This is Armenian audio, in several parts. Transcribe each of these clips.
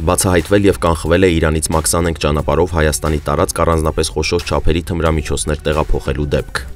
Բացահայտվել եւ կանխվել է Իրանից մաքսանենք ճանապարհով Հայաստանի տարածք առանձնապես խոշոր չափերի թմրամիջոցներ տեղափոխելու դեպք։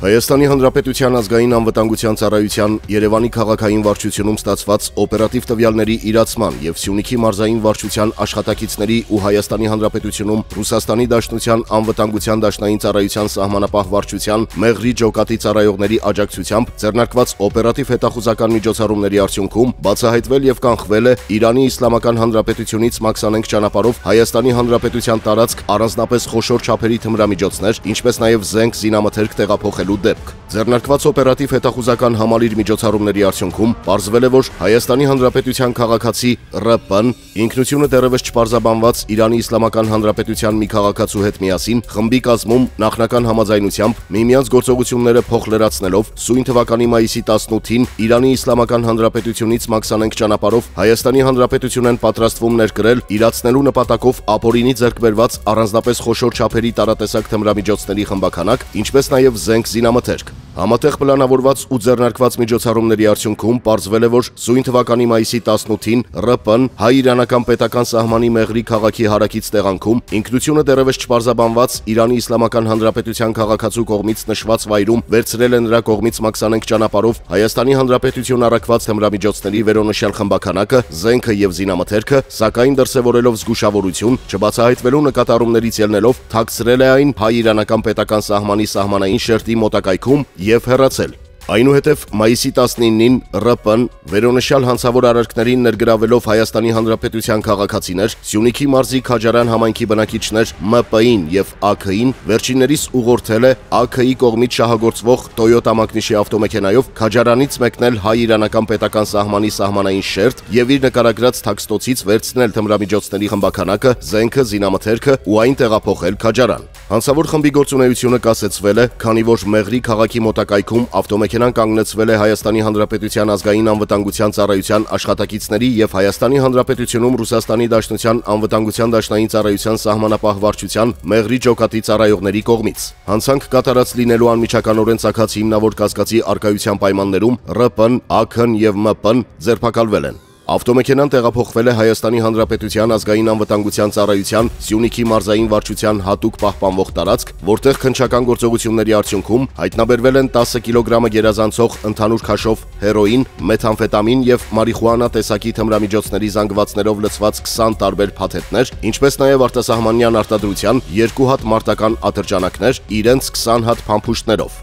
Հայաստանի Հանրապետության ազգային անվտանգության ծառայության Երևանի քաղաքային վարչությունում ստացված օպերատիվ տվյալների իրացման եւ Սյունիքի մարզային վարչության աշխատակիցների ու Հայաստանի Հանրապետությունում Ռուսաստանի Դաշնության անվտանգության դաշնային ծառայության սահմանապահ վարչության Մեղրի ջոկատի ծառայողների աջակցությամբ ձեռնարկված օպերատիվ հետախուզական միջոցառումների արդյունքում բացահայտվել եւ կանխվել է Իրանի Իսլամական Հանրապետությունից մաքսանենք ճանապարհով Հայաստանի Հանրապետության տարածք առանձնապես խոշոր չափերի թմրամիջոցներ, ինչպես նաեւ զենք զինամթերք տեղափոխել Դեպք ձեռնարկված օպերատիվ հետախուզական համալիր միջոցառումների արդյունքում պարզվել է, որ Հայաստանի Հանրապետության քաղաքացի ՌՊ-ն ինքնությունը դեռևս չպարզաբանված Իրանի Իսլամական Հանրապետության մի քաղաքացու հետ միասին խմբի կազմում նախնական համաձայնությամբ միմյանց գործողությունները փոխլրացնելով սույն թվականի մայիսի 18-ին Իրանի Իսլամական Հանրապետությունից մաքսանենք ճանապարհով Հայաստանի Հանրապետությունն պատրաստվում ներկրել իրացնելու նպատակով ապօրինի ձեռքբերված առանձնապես խոշոր չափերի տարատեսակ թմրամիջոցների խմբականակ, ինչպես նաև զենք զինամթերք Համատեղ պլանավորված ու ձեռնարկված միջոցառումների արդյունքում պարզվել է, որ սույն թվականի մայիսի 18-ին ՌՊ-ն հայ-իրանական պետական սահմանի Մեղրի քաղաքի հարակից տեղանքում ինքնությունը դեռևս չպարզաբանված Իրանի Իսլամական Հանրապետության քաղաքացու կողմից նշված վայրում վերցրել է նրա կողմից մաքսանենք ճանապարհով Հայաստանի Հանրապետություն առաքված թմրամիջոցների վերոնշյալ խմբականակը, զենքը եւ զինամթերքը, սակայն դրսեւորելով զգուշավորություն, չբացահայտվելու նկատառումներից ելնելով թաքցրել է այն հայ-իրանական պետական սահմանի սահմանային շերտի մոտակայքում Եվ հեռացել Այնուհետև մայիսի 19-ին ՌՊ-ն վերոնշյալ հանցավոր արարքներին ներգրավելով Հայաստանի Հանրապետության քաղաքացիներ, Սյունիքի մարզի Քաջարան համայնքի բնակիչներ ՄՊ-ին եւ ԱՔ-ին վերջիններիս ուղղորդել է ԱՔ-ի կողմից շահագործվող Toyota մակնիշի ավտոմեքենայով Քաջարանից մեկնել հայ-իրանական պետական սահմանի սահմանային շերտ եւ իր նկարագրած թաքստոցից վերցնել թմրամիջոցների խմբականակը, զենքը, զինամթերքը ու այն տեղափոխել Քաջարան։ Հանցավոր խմբի գործունեությունը կասեցվել է, քանի որ Մեղրի քաղաքի մոտակայքում ավտոմեքենան կանգնեցվել է Հայաստանի Հանրապետության ազգային անվտանգության ծառայության աշխատակիցների եւ Հայաստանի Հանրապետությունում Ռուսաստանի Դաշնության անվտանգության դաշնային ծառայության սահմանապահ վարչության Մեղրի ջոկատի ծառայողների կողմից։ Հանցանք կատարած լինելու անմիջականորեն ցակած հիմնավոր կասկածի արկայության պայմաններում ՌՊ-ն, ԱՔ-ն եւ ՄՊ-ն ձերբակալվել են։ Ավտոմեքենան տեղափոխվել է Հայաստանի Հանրապետության ազգային անվտանգության ծառայության Սյունիքի մարզային վարչության հատուկ պահպանվող տարածք, որտեղ քննչական գործողությունների արդյունքում հայտնաբերվել են 10 կիլոգրամը գերազանցող ընդհանուր քաշով հերոին, մեթամֆետամին եւ մարիխուանա տեսակի թմրամիջոցների զանգվածներով լցված 20 տարբեր փաթեթներ, ինչպես նաեւ արտասահմանյան արտադրության 2 հատ մարտական ատրճանակներ իրենց 20 հատ փամփուշտներով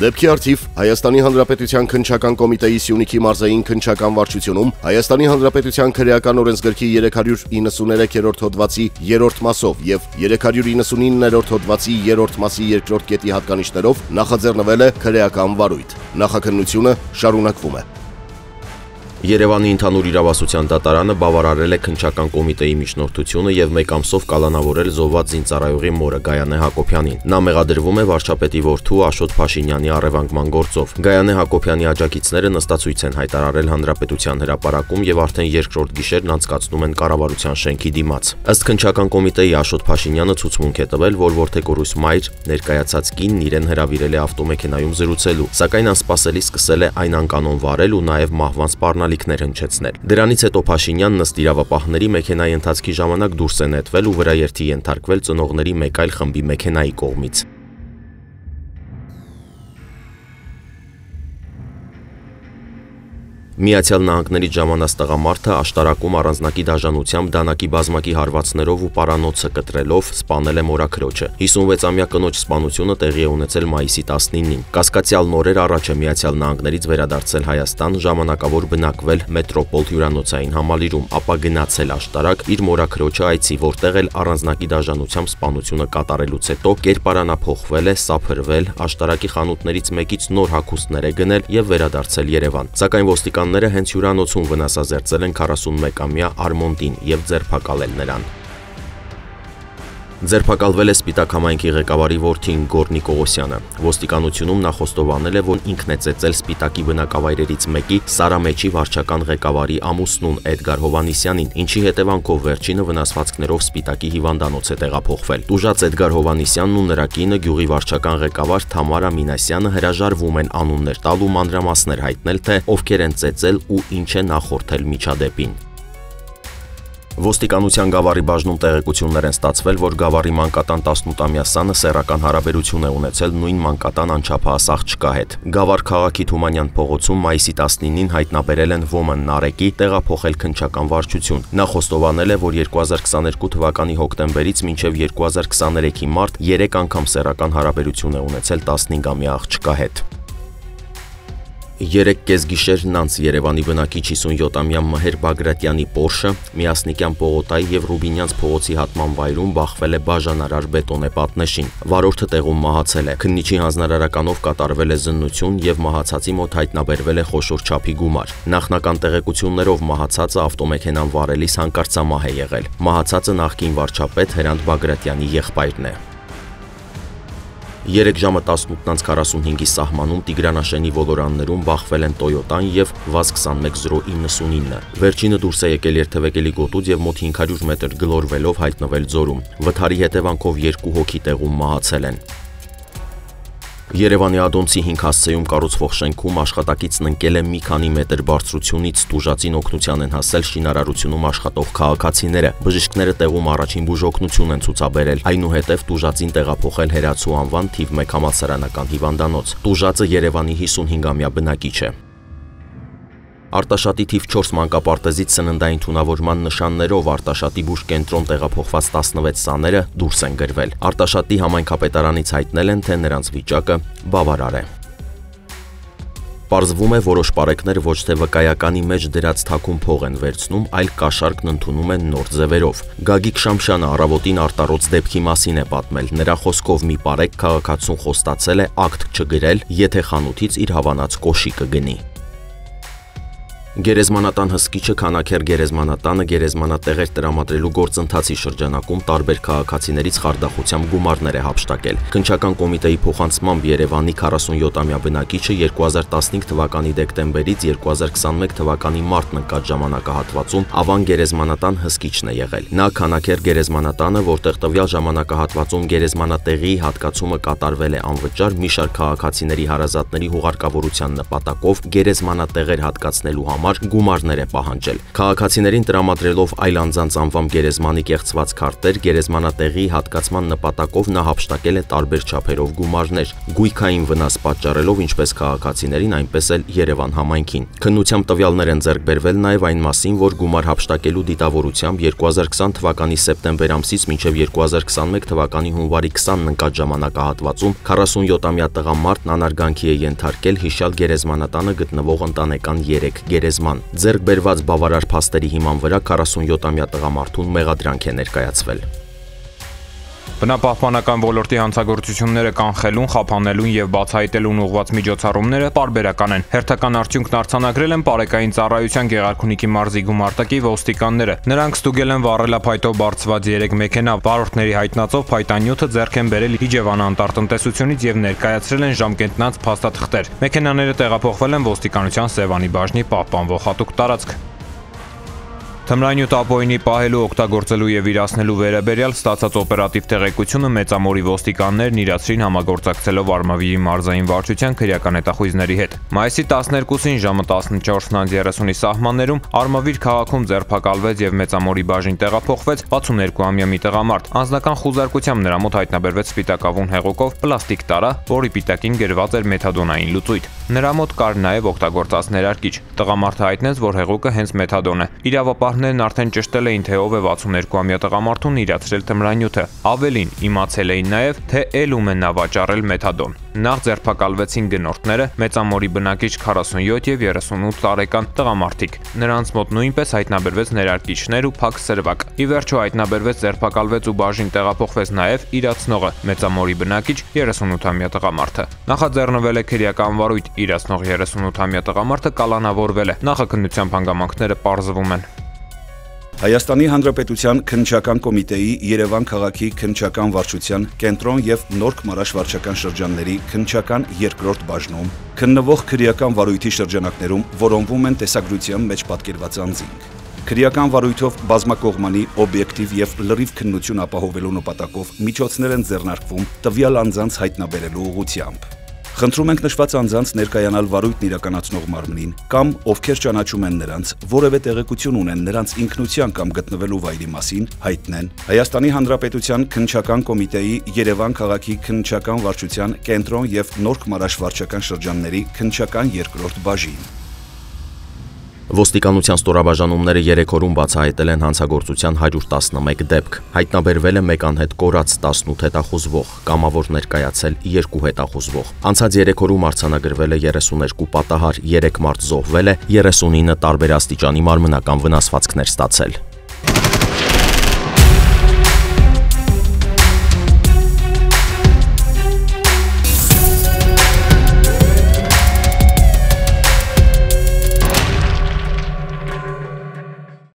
Դեպքի արդիվ Հայաստանի Հանրապետության քննչական կոմիտեի Սյունիքի մարզային քննչական վարչությունում Հայաստանի Հանրապետության քրեական օրենսգրքի 393-րդ հոդվածի 3-րդ մասով եւ 399-րդ հոդվածի 3-րդ մասի 2-րդ կետի հատկանիշներով նախաձեռնվել է քրեական վարույթ։ Նախաքննությունը շարունակվում է։ Երևանի ընդհանուր իրավասության դատարանը բավարարել է քննչական կոմիտեի միջնորդությունը եւ մեկ ամսով կալանավորել զոհված զինծառայողի մորը Գայանե Հակոբյանին։ Նա մեղադրվում է վարչապետի որդու Աշոտ Փաշինյանի առևանգման գործով։ Գայանե Հակոբյանի աջակիցները նստացույց են հայտարարել Հանրապետության հրապարակում եւ արդեն երկրորդ գիշերն անցկացնում են կառավարության շենքի դիմաց։ Ըստ քննչական կոմիտեի Աշոտ Փաշինյանը ցուցմունք է տվել, որ որդեգորուս մայր ներկայացած կինն իրեն հրավիրել է ավտոմեքենայում զրուցելու, սակայն անսպասելի սկսել է այն անկանոն վարել ու նաեւ մահվան սպառնալ Դրանից հետո Փաշինյանն ըստ իրավապահների մեքենայի ընթացքի ժամանակ դուրս է նետվել ու վրաերթի ենթարկվել ծնողների մեկ այլ խմբի մեքենայի կողմից։ Միացյալ Նահանգների ժամանած տղամարդը աշտարակում առանձնակի դաշնությամբ դանակի բազմակի հարվածներով ու պարանոցը կտրելով սպանել է մորաքրոջը։ 56-ամյա կնոջ սպանությունը տեղի է ունեցել մայիսի 19-ին։ Կասկածյալ նորեր առաջ է Միացյալ Նահանգներից վերադարձել Հայաստան, ժամանակավոր բնակվել մետրոպոլ հյուրանոցային համալիրում, ապա գնացել աշտարակ իր մորաքրոջը այցի, որտեղ էլ առանձնակի դաշնությամբ սպանությունը կատարելուց հետո կերպարանափոխվել է, սափրվել, աշտարակի խանութներից մեկից նոր հագուստներ է գնել եւ վերադարձել Երևան։ Սակայն ոստիկան Հենց հյուրանոցում վնասազերծել են 41-ամյա Արմոնդին և ձերբակալել նրան։ Ձերբակալվել է Սպիտակ համայնքի ղեկավարի որդին Գոռնիկ Օղոսյանը։ Ոստիկանությունում նա խոստովանել է, որ ինքն է ծեծել Սպիտակի բնակավայրերից մեկի Սարամեչի վարչական ղեկավարի ամուսնուն Էդգար Հովանիսյանին, ինչի հետևանքով վերջինը վնասվածքներով Սպիտակի հիվանդանոց է տեղափոխվել։ Տուժած Էդգար Հովանիսյանն ու նրա կինը գյուղի վարչական ղեկավար Թամարա Մինասյանը հրաժարվում են անուններ տալ ու մանրամասներ հայտնել, թե ովքեր են ծեծել ու ինչ է նախորդել միջադեպին։ Ոստիկանության Գավառի բաժնում տեղեկություններ են ստացվել, որ Գավառի մանկատան 18-ամյա սանը սեռական հարաբերություն է ունեցել նույն մանկատան անչափահասախ չկա հետ։ Գավառ քաղաքի Թումանյան փողոցում մայիսի 19-ին հայտնաբերել են ոմն Նարեկի, տեղափոխել քնչական վարչություն։ Նա խոստովանել է, որ 2022 թվականի հոկտեմբերից մինչև 2023-ի մարտ 3 անգամ սեռական հարաբերություն է ունեցել 15-ամյա աղջկա հետ։ 3 կեսգիշերն անց Երևանի բնակիչ 57-ամյա Մհեր Բագրատյանի Porsche, Միասնիկյան Պողոտայի և Ռուբինյանց փողոցի հատման վայրում բախվել է բաժանարար բետոնե պատնեշին։ Վարորդը տեղում մահացել է։ Քննիչի հանձնարարականով կատարվել է զննություն և մահացածի մոտ հայտնաբերվել է խոշոր չափի գումար։ Նախնական տեղեկություններով մահացածը ավտոմեքենան վարելիս հանկարծամահ է եղել։ Մահացածը նախկին վարչապետ Հրանտ Բագրատյանի եղբայրն է։ 3:18:45-ի սահմանում Տիգրանաշենի ոլորաններում բախվել են Toyota-ն և VAZ 21099։ Վերջինը դուրս է եկել երթևեկելի գոտուց և մոտ 500 մետր գլորվելով հայտնվել ձորում։ Վթարի հետևանքով 2 հոգի տեղում մահացել են։ Երևանի Ադոնցի 5 հասցեում կառուցվող շենքում աշխատակիցն ընկել է մի քանի մետր բարձրությունից, տուժածին օգնության են հասել շինարարությունում աշխատող քաղաքացիները։ Բժիշկները տեղում առաջին բուժօգնություն են ցուցաբերել, այնուհետև տուժածին տեղափոխել Հերացու անվան թիվ 1 համալսարանական հիվանդանոց։ Տուժածը Երևանի 55-ամյա բնակիչ է։ Արտաշատի թիվ 4 մանկապարտեզից սննդային թունավորման նշաններով Արտաշատի բուժկենտրոն տեղափոխված 16 սաները դուրս են գրվել։ Արտաշատի համայնքապետարանից հայտնել են, թե նրանց վիճակը բավարար է։ Պարզվում է, որոշ պարեկներ ոչ թե վկայականի մեջ դրած թաքուն փող են վերցնում, այլ կաշառքն ընդունում են նոր ձևերով։ Գագիկ Շամշյանը առավոտին արտարոց դեպքի մասին է պատմել։ Նրա խոսքով մի պարեկ քաղաքացուն խոստացել է ակտ չգրել, եթե խանութից իր հավանած կոշիկը գնի։ Գերեզմանատան հսկիչը քանաքեր գերեզմանատանը գերեզմանատեղեր տրամադրելու գործընթացի շրջանակում տարբեր քաղաքացիներից խարդախությամբ գումարներ է հափշտակել։ Քնչական կոմիտեի փոխանցմամբ Երևանի 47-ամյա բնակիչը 2015 թվականի դեկտեմբերից 2021 թվականի մարտն ընկած ժամանակահատվածում Ավան գերեզմանատան հսկիչն է եղել։ Նա քանաքեր գերեզմանատանը, որտեղ տվյալ ժամանակահատվածում գերեզմանատեղի հատկացումը կատարվել է անվճար, մի շարք քաղաքացիների հարազատների հուղարկավորության նպատակով գերեզմանատեղեր հատկացնելու գումարներ է պահանջել։ Քաղաքացիներին տրամադրելով այլ անձանց անվամ գերեզմանի կեղծված քարտեր, գերեզմանատեղի հատկացման նպատակով նա հափշտակել է տարբեր չափերով գումարներ, գույքային վնաս պատճառելով ինչպես քաղաքացիներին, այնպես էլ Երևան համայնքին։ Քննությամբ տվյալներ են ձեռք բերվել նաև այն մասին, որ գումար հափշտակելու դիտավորությամբ 2020 թվականի սեպտեմբեր ամսից մինչև 2021 թվականի հունվարի 20-ն ընկած ժամանակահատվածում 47-ամյա տղամարդն անարգանքի է ենթարկել հիշյալ գերեզմանատանը գտնվող ընտանեկան 3 գերեզման։ Ձեռք բերված բավարար փաստերի հիման վրա 47-ամյա տղամարդուն մեղադրանք է ներկայացվել։ Բնապահպանական ոլորտի հանցագործությունները կանխելուն, խափանելուն և բացահայտելուն ուղղված միջոցառումները պարբերական են։ Հերթական արդյունքն արձանագրել են Պարեկային ծառայության Գեղարքունիքի մարզի գումարտակի ոստիկանները։ Նրանք ստուգել են վառելափայտով բարձված 3 մեքենա, վարորդների հայտնածով փայտանյութը ձեռք են բերել Իջևան անտարտնտեսությունից և ներկայացրել են ժամկետնած փաստաթղթեր։ Մեքենաները տեղափոխվել են ոստիկանության Սևանի բաժնի պահպանվող հատուկ տարածք։ Թմրանյութ ապօրինի պահելու, օգտագործելու և վիրացնելու վերաբերյալ ստացած օպերատիվ տեղեկությունը Մեծամորի ոստիկաններն իրացրին համագործակցելով Արմավիրի մարզային վարչության քրեական հետախույզների հետ։ Մայիսի 12-ին ժամը 14:30-ի սահմաններում Արմավիր քաղաքում ձերբակալվեց և Մեծամորի բաժին տեղափոխվեց 62-ամյա մի տղամարդ։ Անձնական խուզարկությամբ նրա մոտ հայտնաբերվեց սպիտակավուն հեղուկով պլաստիկ տարա, որի պիտակին գրված էր մեթադոնային լուծույթ։ Նրա մոտ կար նաև օգտագործած ներարկիչ։ Տղամարդը հայտնեց, որ հեղուկը հենց մեթադոն է։ Իրավապահ Նրանք արդեն ճշտել էին, թե ով է 62-ամյա տղամարդուն իրացրել թմրանյութը։ Ավելին, իմացել էին նաև, թե ելում է նա վաճառել մեթադոն։ Նախ ձերբակալվեցին գնորդները, Մեծամորի բնակիչ 47 և 38 տարեկան տղամարդիկ։ Նրանց մոտ նույնպես հայտնաբերվեց ներարկիչներ ու փակ սրվակ։ Ի վերջո հայտնաբերվեց, ձերբակալվեց ու բաժին տեղափոխվեց նաև իրացնողը՝ Մեծամորի բնակիչ 38-ամյա տղամարդը։ Նախաձեռնվել է քրեական վարույթ, իրացնող 38-ամյա տղամարդը կալանավորվել է։ Նախաքննությամբ հանգամանքները պարզվում են։ Հայաստանի Հանրապետության քննչական կոմիտեի Երևան քաղաքի քննչական վարչության կենտրոն և Նորք Մարաշ վարչական շրջանների քննչական 2-րդ բաժնում քննվող քրեական վարույթի շրջանակներում որոնվում են տեսագրության մեջ պատկերված անձինք։ Քրեական վարույթով բազմակողմանի օբյեկտիվ և լրիվ քննություն ապահովելու նպատակով միջոցներ են ձեռնարկվում տվյալ անձանց հայտնաբերելու ուղղությամբ։ Խնդրում ենք նշված անձանց ներկայանալ վարույթն իրականացնող մարմնին կամ ովքեր ճանաչում են նրանց, որևէ տեղեկություն ունեն նրանց ինքնության կամ գտնվելու վայրի մասին, հայտնեն Հայաստանի Հանրապետության քննչական կոմիտեի Երևան քաղաքի քննչական վարչության կենտրոն և Նորք Մարաշ վարչական շրջանների քննչական երկրորդ բաժին։ Ոստիկանության ստորաբաժանումները 3 օրում բացահայտել են հանցագործության 111 դեպք, հայտնաբերվել է 1 անհետ կորած 18 հետախուզվող, կամավոր ներկայացել 2 հետախուզվող, անցած 3 օրում արձանագրվել է 32 պատահար, 3 մարդ զոհվել է, 39 տարբեր աստիճանի մարմնական վնասվածքներ ստացել։